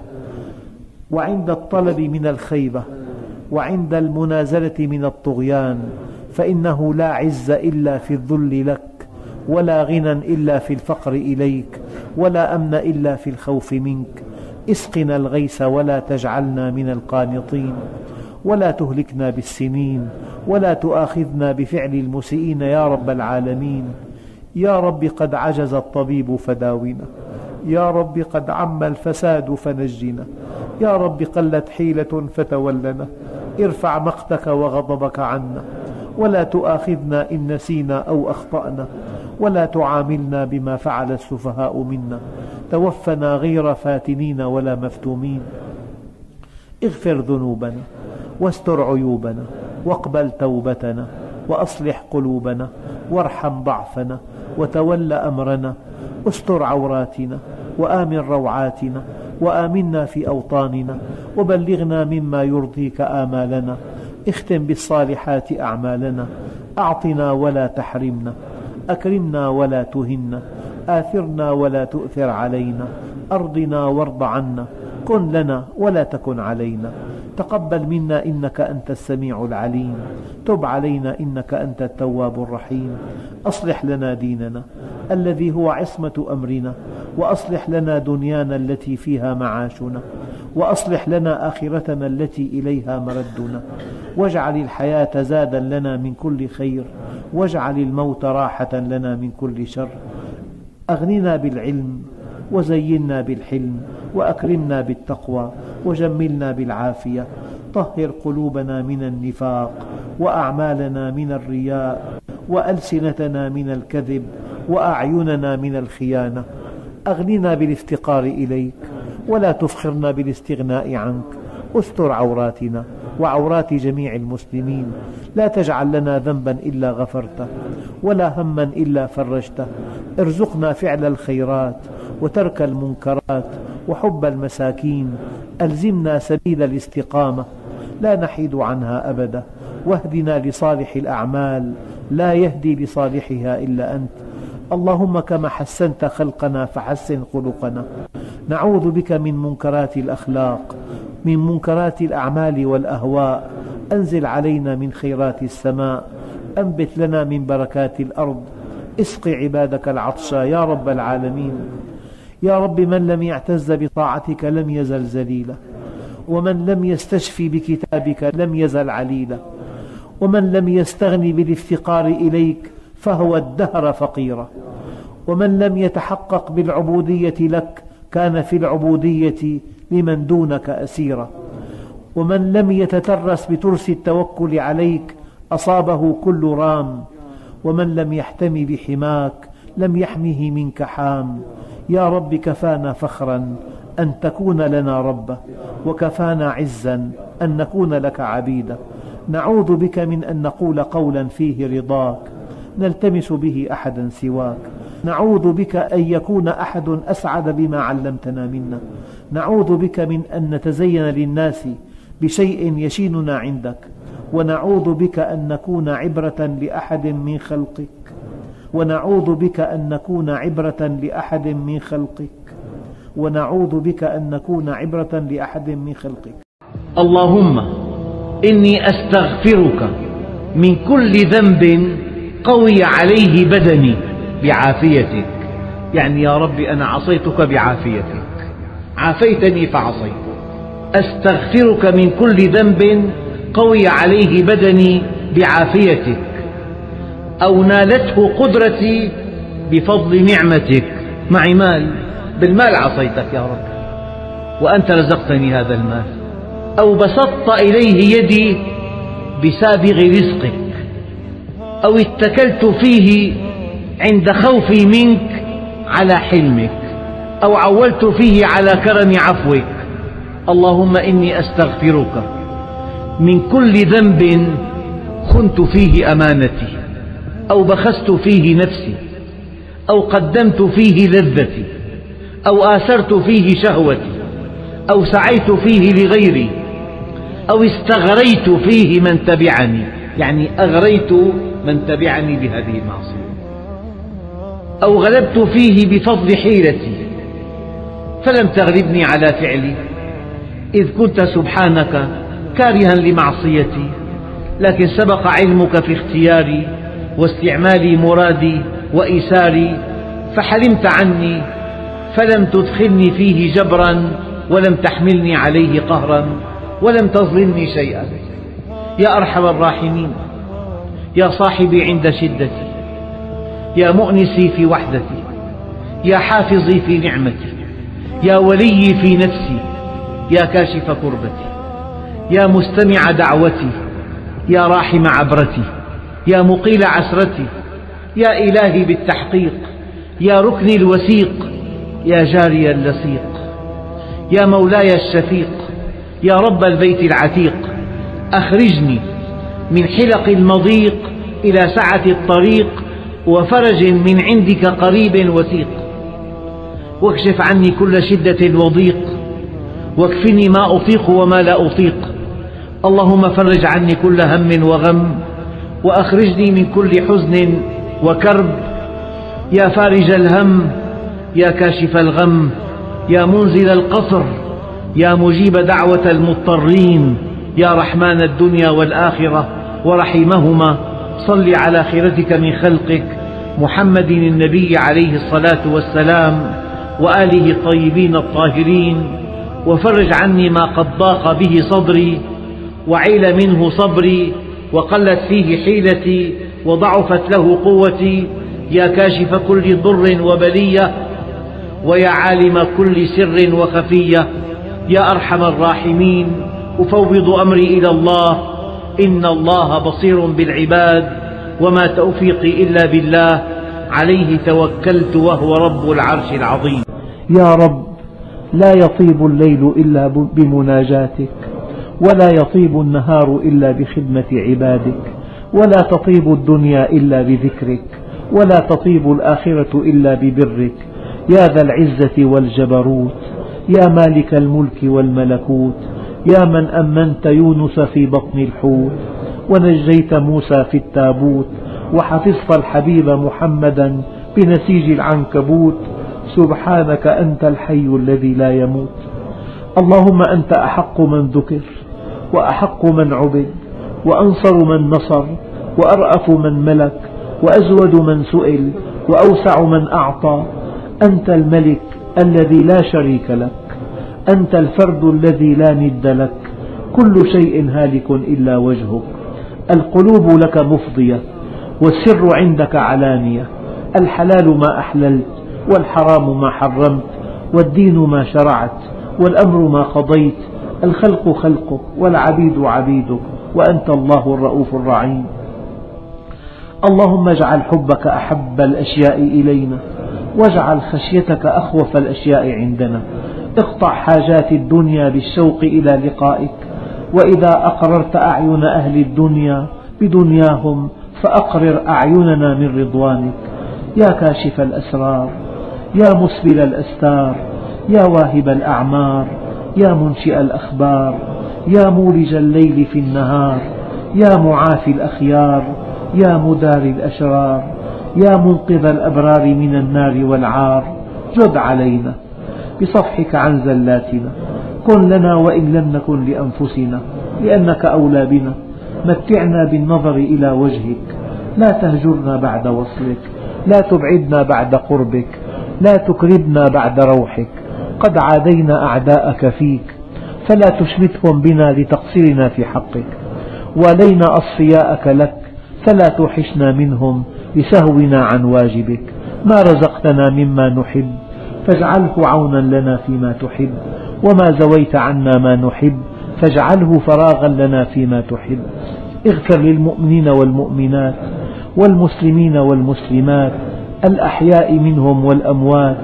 وعند الطلب من الخيبة، وعند المنازلة من الطغيان، فإنه لا عز إلا في الذل لك، ولا غنى إلا في الفقر إليك، ولا أمن إلا في الخوف منك. اسقنا الغيث ولا تجعلنا من القانطين، ولا تهلكنا بالسنين، ولا تؤاخذنا بفعل المسيئين يا رب العالمين. يا رب قد عجز الطبيب فداونا، يا رب قد عم الفساد فنجنا، يا رب قلت حيلة فتولنا. ارفع مقتك وغضبك عنا، ولا تؤاخذنا إن نسينا أو أخطأنا، ولا تعاملنا بما فعل السفهاء منا. توفنا غير فاتنين ولا مفتومين. اغفر ذنوبنا، واستر عيوبنا، واقبل توبتنا، وأصلح قلوبنا، وارحم ضعفنا، وتول أمرنا. استر عوراتنا، وآمن روعاتنا، وآمنا في أوطاننا، وبلغنا مما يرضيك آمالنا. اختم بالصالحات أعمالنا، أعطنا ولا تحرمنا، أكرمنا ولا تهنا، آثرنا ولا تؤثر علينا، أرضنا وارض عنا، كن لنا ولا تكن علينا. تقبل منا إنك أنت السميع العليم، تب علينا إنك أنت التواب الرحيم، أصلح لنا ديننا الذي هو عصمة أمرنا، وأصلح لنا دنيانا التي فيها معاشنا، وأصلح لنا آخرتنا التي إليها مردنا، واجعل الحياة زادا لنا من كل خير، واجعل الموت راحة لنا من كل شر، أغننا بالعلم، وزينا بالحلم، وأكرمنا بالتقوى، وجملنا بالعافية، طهر قلوبنا من النفاق، وأعمالنا من الرياء، وألسنتنا من الكذب، وأعيننا من الخيانة، أغننا بالافتقار إليك، ولا تفخرنا بالاستغناء عنك، استر عوراتنا وعورات جميع المسلمين، لا تجعل لنا ذنبا إلا غفرته، ولا هما إلا فرجته، ارزقنا فعل الخيرات، وترك المنكرات، وحب المساكين، ألزمنا سبيل الاستقامة، لا نحيد عنها أبدا، واهدنا لصالح الأعمال، لا يهدي لصالحها إلا أنت، اللهم كما حسنت خلقنا فحسن خلقنا، نعوذ بك من منكرات الأخلاق، من منكرات الأعمال والأهواء، أنزل علينا من خيرات السماء، أنبت لنا من بركات الأرض، اسق عبادك العطشى يا رب العالمين. يا رب، من لم يعتز بطاعتك لم يزل ذليلا، ومن لم يستشفي بكتابك لم يزل عليلا، ومن لم يستغني بالافتقار إليك فهو الدهر فقيرا، ومن لم يتحقق بالعبودية لك كان في العبودية لمن دونك أسيرا، ومن لم يتترس بترس التوكل عليك أصابه كل رام، ومن لم يحتمي بحماك لم يحمه منك حام. يا رب، كفانا فخرا أن تكون لنا ربا، وكفانا عزا أن نكون لك عبيدا، نعوذ بك من أن نقول قولا فيه رضاك نلتمس به أحدا سواك، نعوذ بك أن يكون أحد أسعد بما علمتنا منا، نعوذ بك من أن نتزين للناس بشيء يشيننا عندك، ونعوذ بك أن نكون عبرة لأحد من خلقك، ونعوذ بك أن نكون عبرة لأحد من خلقك، ونعوذ بك أن نكون عبرة لأحد من خلقك. اللهم إني أستغفرك من كل ذنب قوي عليه بدني بعافيتك، يعني يا رب أنا عصيتك بعافيتك، عافيتني فعصيت، أستغفرك من كل ذنب قوي عليه بدني بعافيتك، أو نالته قدرتي بفضل نعمتك، معي مال، بالمال عصيتك يا رب وأنت رزقتني هذا المال، أو بسطت إليه يدي بسابغ رزقك، أو اتكلت فيه عند خوفي منك على حلمك، أو عولت فيه على كرم عفوك. اللهم إني أستغفرك من كل ذنب خنت فيه أمانتي، أو بخست فيه نفسي، أو قدمت فيه لذتي، أو آثرت فيه شهوتي، أو سعيت فيه لغيري، أو استغريت فيه من تبعني، يعني أغريت من تبعني بهذه المعصية، أو غلبت فيه بفضل حيلتي فلم تغلبني على فعلي، إذ كنت سبحانك كارها لمعصيتي، لكن سبق علمك في اختياري واستعمالي مرادي وإيساري، فحلمت عني فلم تدخلني فيه جبرا، ولم تحملني عليه قهرا، ولم تظلمني شيئا. يا أرحم الراحمين، يا صاحبي عند شدتي، يا مؤنسي في وحدتي، يا حافظي في نعمتي، يا وليي في نفسي، يا كاشف كربتي، يا مستمع دعوتي، يا راحم عبرتي، يا مقيل عسرتي، يا إلهي بالتحقيق، يا ركني الوثيق، يا جاري اللصيق، يا مولاي الشفيق، يا رب البيت العتيق، أخرجني من حلق المضيق إلى سعة الطريق، وفرج من عندك قريب وثيق، واكشف عني كل شدة وضيق، واكفني ما أطيق وما لا أطيق. اللهم فرج عني كل هم وغم، وأخرجني من كل حزن وكرب، يا فارج الهم، يا كاشف الغم، يا منزل القصر، يا مجيب دعوة المضطرين، يا رحمن الدنيا والآخرة ورحمهما، صل على خيرتك من خلقك محمد النبي عليه الصلاة والسلام وآله الطيبين الطاهرين، وفرج عني ما قد ضاق به صدري وعيل منه صبري وقلت فيه حيلتي وضعفت له قوتي، يا كاشف كل ضر وبلية ويا عالم كل سر وخفية، يا أرحم الراحمين. أفوض أمري إلى الله، إن الله بصير بالعباد، وما توفيقي إلا بالله، عليه توكلت وهو رب العرش العظيم. يا رب، لا يطيب الليل إلا بمناجاتك، ولا يطيب النهار إلا بخدمة عبادك، ولا تطيب الدنيا إلا بذكرك، ولا تطيب الآخرة إلا ببرك، يا ذا العزة والجبروت، يا مالك الملك والملكوت، يا من أمنت يونس في بطن الحوت، ونجيت موسى في التابوت، وحفظت الحبيب محمدا بنسيج العنكبوت، سبحانك أنت الحي الذي لا يموت. اللهم أنت أحق من ذكر، وأحق من عبد، وأنصر من نصر، وأرأف من ملك، وأزود من سئل، وأوسع من أعطى، أنت الملك الذي لا شريك لك، أنت الفرد الذي لا ند لك، كل شيء هالك إلا وجهك، القلوب لك مفضية، والسر عندك علانية، الحلال ما أحللت، والحرام ما حرمت، والدين ما شرعت، والأمر ما قضيت، الخلق خلقك، والعبيد عبيدك، وأنت الله الرؤوف الرحيم. اللهم اجعل حبك أحب الأشياء إلينا، واجعل خشيتك أخوف الأشياء عندنا، اقطع حاجات الدنيا بالشوق إلى لقائك، وإذا أقررت أعين أهل الدنيا بدنياهم فأقرر أعيننا من رضوانك، يا كاشف الأسرار، يا مسبل الأستار، يا واهب الأعمار، يا منشئ الأخبار، يا مولج الليل في النهار، يا معافي الأخيار، يا مداري الأشرار، يا منقذ الأبرار من النار والعار، جد علينا بصفحك عن زلاتنا، كن لنا وإن لم نكن لأنفسنا، لأنك أولى بنا، متعنا بالنظر إلى وجهك، لا تهجرنا بعد وصلك، لا تبعدنا بعد قربك، لا تكربنا بعد روحك، قد عادينا أعداءك فيك، فلا تشمتهم بنا لتقصيرنا في حقك، والينا أصفياءك لك، فلا توحشنا منهم لسهونا عن واجبك، ما رزقتنا مما نحب فاجعله عونا لنا فيما تحب، وما زويت عنا ما نحب فاجعله فراغا لنا فيما تحب، اغفر للمؤمنين والمؤمنات، والمسلمين والمسلمات، الأحياء منهم والأموات،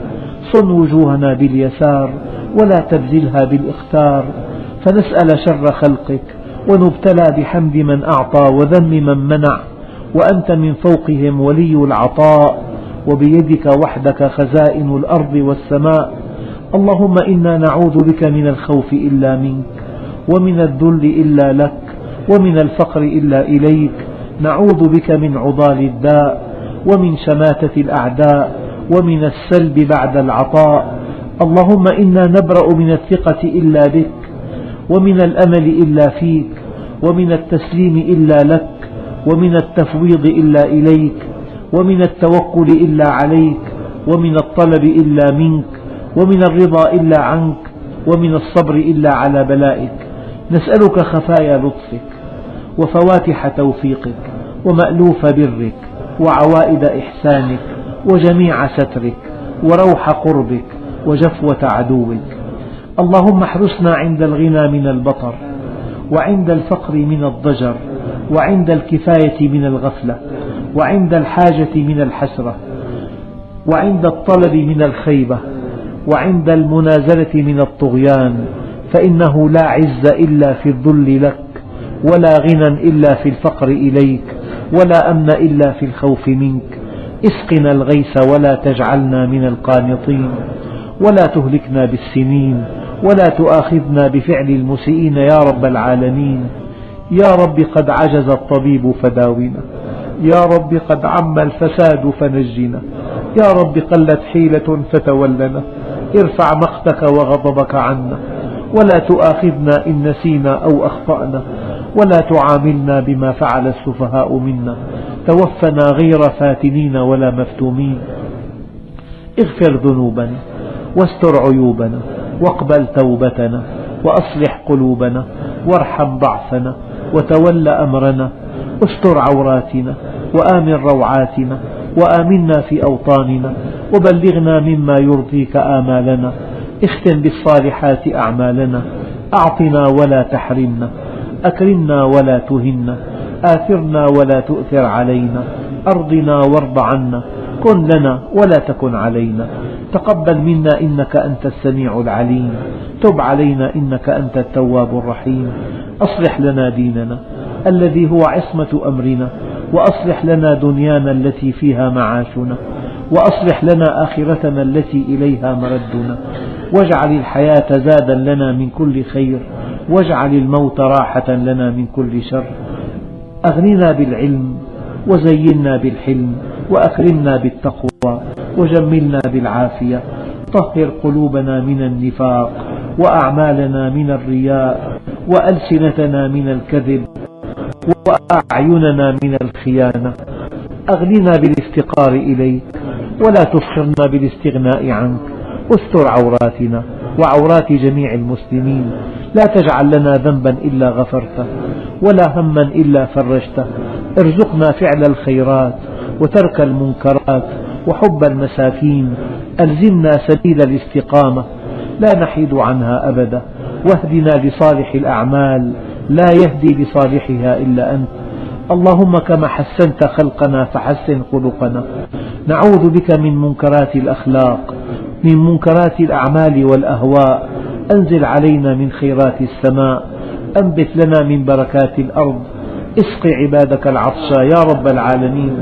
صن وجوهنا باليسار ولا تبذلها بالإختار، فنسأل شر خلقك، ونبتلى بحمد من أعطى وذم من منع، وأنت من فوقهم ولي العطاء، وبيدك وحدك خزائن الأرض والسماء. اللهم إنا نعوذ بك من الخوف إلا منك، ومن الذل إلا لك، ومن الفقر إلا إليك، نعوذ بك من عضال الداء، ومن شماتة الأعداء، ومن السلب بعد العطاء. اللهم إنا نبرأ من الثقة إلا بك، ومن الأمل إلا فيك، ومن التسليم إلا لك، ومن التفويض إلا إليك، ومن التوكل إلا عليك، ومن الطلب إلا منك، ومن الرضا إلا عنك، ومن الصبر إلا على بلائك. نسألك خفايا لطفك، وفواتح توفيقك، ومألوف برك، وعوائد إحسانك، وجميع سترك، وروح قربك، وجفوة عدوك. اللهم احرسنا عند الغنى من البطر، وعند الفقر من الضجر، وعند الكفاية من الغفلة، وعند الحاجة من الحسرة، وعند الطلب من الخيبة، وعند المنازلة من الطغيان، فإنه لا عز إلا في الذل لك، ولا غنى إلا في الفقر إليك، ولا أمن إلا في الخوف منك. اسقنا الغيث ولا تجعلنا من القانطين، ولا تهلكنا بالسنين، ولا تؤاخذنا بفعل المسيئين يا رب العالمين. يا رب قد عجز الطبيب فداونا، يا رب قد عم الفساد فنجنا، يا رب قلت حيلة فتولنا، ارفع مقتك وغضبك عنا، ولا تؤاخذنا إن نسينا أو أخطأنا، ولا تعاملنا بما فعل السفهاء منا، توفنا غير فاتنين ولا مفتونين، اغفر ذنوبنا واستر عيوبنا واقبل توبتنا وأصلح قلوبنا وارحم ضعفنا وتول أمرنا، استر عوراتنا وآمن روعاتنا وآمنا في أوطاننا، وبلغنا مما يرضيك آمالنا، اختم بالصالحات أعمالنا، أعطنا ولا تحرمنا، أكرمنا ولا تهنا، آثرنا ولا تؤثر علينا، أرضنا وارض عنا، كن لنا ولا تكن علينا، تقبل منا إنك أنت السميع العليم، تب علينا إنك أنت التواب الرحيم، أصلح لنا ديننا الذي هو عصمة أمرنا، وأصلح لنا دنيانا التي فيها معاشنا، وأصلح لنا آخرتنا التي إليها مردنا، واجعل الحياة زادا لنا من كل خير، واجعل الموت راحة لنا من كل شر، أغننا بالعلم، وزينا بالحلم، وأكرمنا بالتقوى، وجملنا بالعافية، طهر قلوبنا من النفاق، وأعمالنا من الرياء، وألسنتنا من الكذب، وأعيننا من الخيانة، أغننا بالافتقار إليك، ولا تفقرنا بالاستغناء عنك، استر عوراتنا وعورات جميع المسلمين، لا تجعل لنا ذنبا إلا غفرته، ولا هما إلا فرجته، ارزقنا فعل الخيرات، وترك المنكرات، وحب المساكين، ألزمنا سبيل الاستقامة، لا نحيد عنها أبدا، واهدنا لصالح الأعمال، لا يهدي لصالحها إلا أنت، اللهم كما حسنت خلقنا فحسن خلقنا، نعوذ بك من منكرات الأخلاق، من منكرات الأعمال والأهواء، أنزل علينا من خيرات السماء، أنبت لنا من بركات الأرض، اسق عبادك العطشى يا رب العالمين،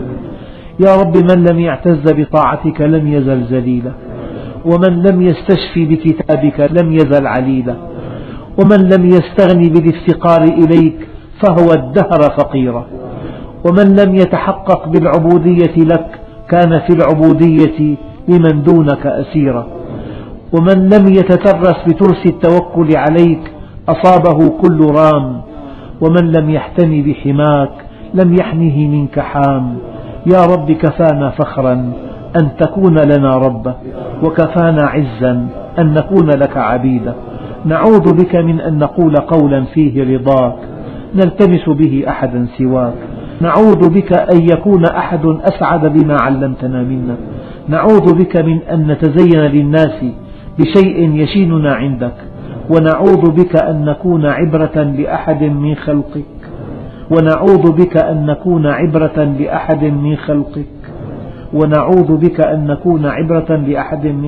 يا رب من لم يعتز بطاعتك لم يزل ذليلا، ومن لم يستشفي بكتابك لم يزل عليلا، ومن لم يستغني بالافتقار إليك فهو الدهر فقيرا، ومن لم يتحقق بالعبودية لك كان في العبودية لمن دونك أسيرا، ومن لم يتترس بترس التوكل عليك أصابه كل رام، ومن لم يحتمي بحماك لم يحنه منك حام، يا رب كفانا فخرا أن تكون لنا ربا، وكفانا عزا أن نكون لك عبيدا، نعوذ بك من أن نقول قولا فيه رضاك نلتمس به أحدا سواك، نعوذ بك أن يكون أحد أسعد بما علمتنا منا، نعوذ بك من أن نتزين للناس بشيء يشيننا عندك، ونعوذ بك أن نكون عبرة لأحد من خلقك، ونعوذ بك أن نكون عبرة لأحد من خلقك، ونعوذ بك أن نكون عبرة لأحد من